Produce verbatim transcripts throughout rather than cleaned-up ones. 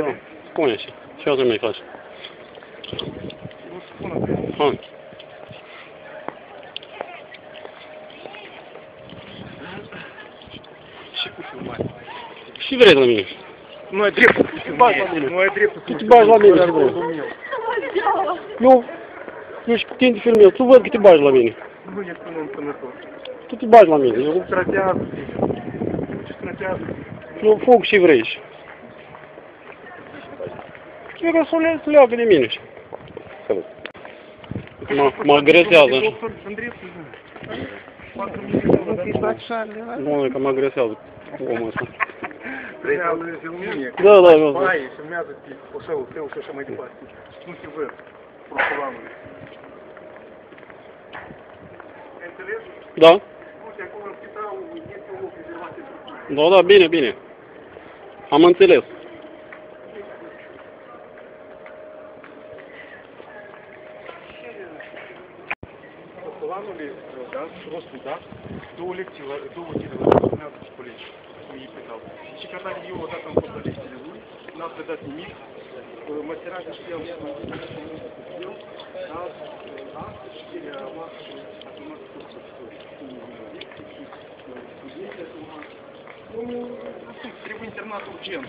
Nu, spune-și. Ce altă mai faci? Nu spune-te. Hai. Și cu filmare. Și vrei la mine? Nu ai dreptul să filmezi. Nu ai dreptul să te bagi la mine. Eu... Eu și cu tine te filmez. Tu văd că te bagi la mine. Nu ești un om sănător. Tu te bagi la mine. Eu... Stratează. Ce stratează? Eu fug și vrei și. Trebuie să se leagă de mine. Mă agresează așa. Bun, că mă agresează omul ăsta. Da, da, da. Baie și urmează oșelul tău și așa mai departe. Nu se văd prostolanul. Înțelegi? Da. Da, da, bine, bine. Am înțeles. Planului, da, rostul, da, două lecții, două zile la urmează și colegi, cum ei plecau. Și ca tare eu odată am fost la lecțiile lui, n-am predat nimic, măserașa știau și mai multe eu, dar astăzi știrea a luat și a urmat cursul cu lecții, cu lecții, cu lecții, trebuie internat urgent.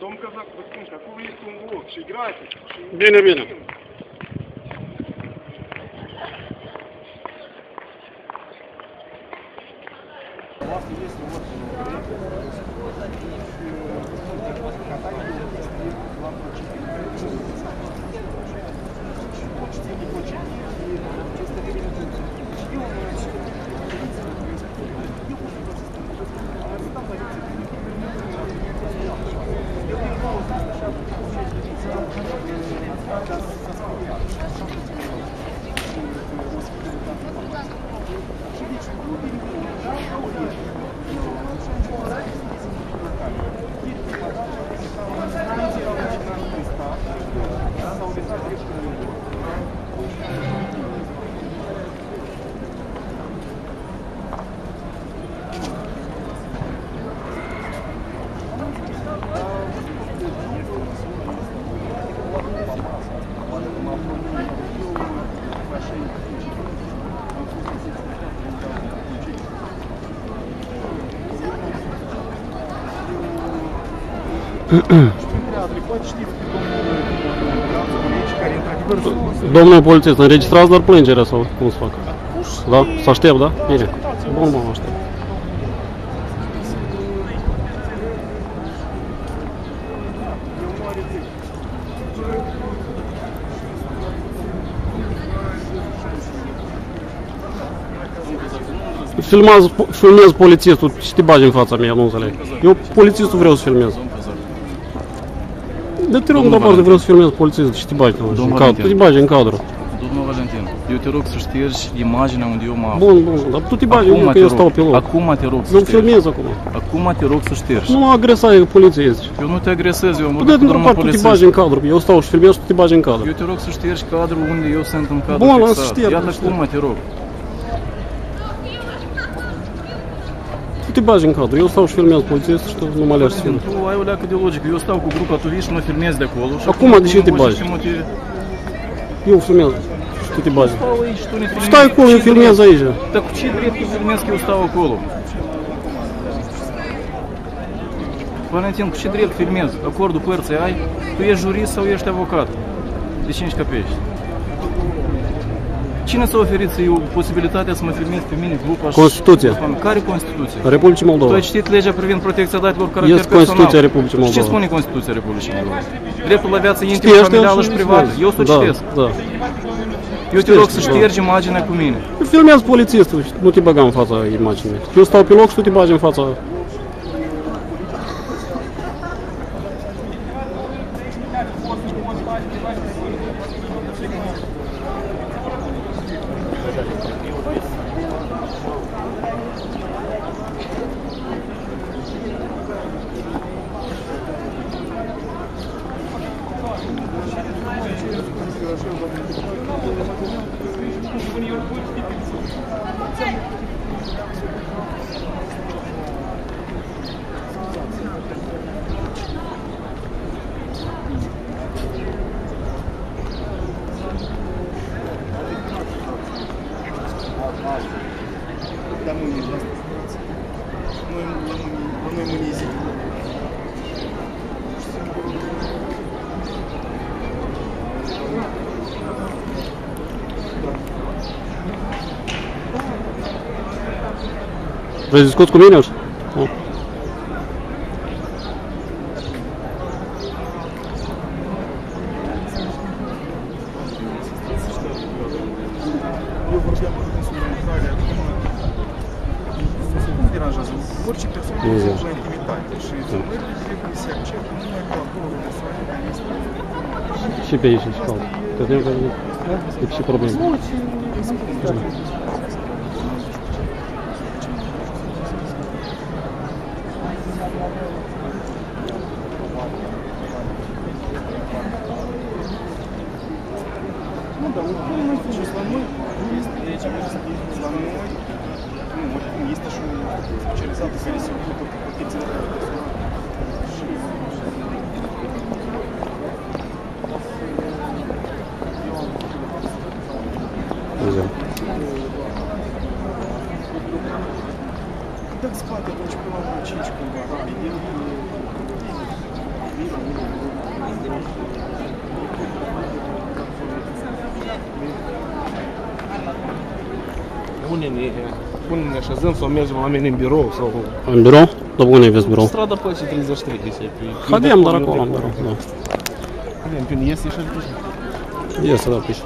Domnul Cazac, vă spun că acolo este un loc și gratis. Bine, bine. Este o Domnule polițist, înregistrați doar plângerea sau cum se fac? Da? Să aștept, da? Bine. Bun, mă aștept. Filmez, filmez polițistul și te bagi în fața mea, nu înțeleg. Eu polițistul vreau să filmez. Da, te rog, doamne, vreau să filmez polițist și te bagi în cadru. Domnul Valentin, eu te rog să ștergi imaginea unde eu mă aflu. Bun, bun, dar tu te bagi unde că eu stau pe loc. Acum te rog să ștergi. Nu filmez acum. Acum te rog să ștergi. Nu mă agresai că poliția ești. Eu nu te agresez, eu mă duc cu drumul polițist. Tu te bagi în cadru, eu stau și filmez și tu te bagi în cadru. Eu te rog să ștergi cadrul unde eu sunt în cadru fixat. Bun, să șterg. Iată acum te rog. Tu te bagi în cadru, eu stau și filmez polițistul și nu mă lași să filmez. Tu ai o leacă de logică, eu stau cu grupa, tu vii și mă filmezi de acolo. Acum de ce te bagi? Eu filmez și tu te bagi. Stai acolo, eu filmez aici. Dar cu ce drept eu filmez că eu stau acolo? Valentin, cu ce drept filmez? Acordul părții ai? Tu ești jurist sau ești avocat? De cinci capești. Cine s-a oferit să eu posibilitatea să mă filmez pe mine grupa și... Constituția. Care Constituție? Republicii Moldova. Tu ai citit legea privind protecția datelor caracter personal. Este Constituția Republicii Moldova. Ce spune Constituția Republicii Moldova? Dreptul la viață intimă, familială și privată. Eu să o citesc. Da, da. Eu te rog să ștergi imaginea cu mine. Eu filmez polițistul și nu te băga în fața imaginii. Eu stau pe loc și tu te bagi în fața... Să Vreți discuți cu mine? Da. Orice persoană sunt la intimitate și zonările trebuie că se acceptă numai cu acolo persoane care este. Și pe aici își caută. Că avem că e și probleme. Nu, dar oricum nu este jos la noi. De aici am ajuns la noi. Nu, oricum este și un specializat care se ocupă cu petițiile de persoană. Și... Dă-mi spate atunci până la cinci cumva. El unde ne, unde ne așezăm sau mergem oamenii în birou sau... În birou? Dar unde aveți birou? Strada Păcii treizeci și trei. Hadeam doar acolo în birou, da. Hadeam, pe unde iese și-a de pușit. Iese, da, pușit.